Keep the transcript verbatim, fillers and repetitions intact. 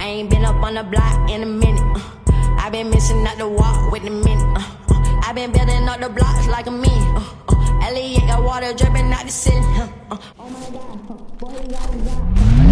I ain't been up on the block in a minute. Uh, I been missing out the walk with the minute. Uh, uh, I been building up the blocks like a minute. Uh, uh, Elliot got water dripping out the ceiling. Uh, uh. Oh my God, boy,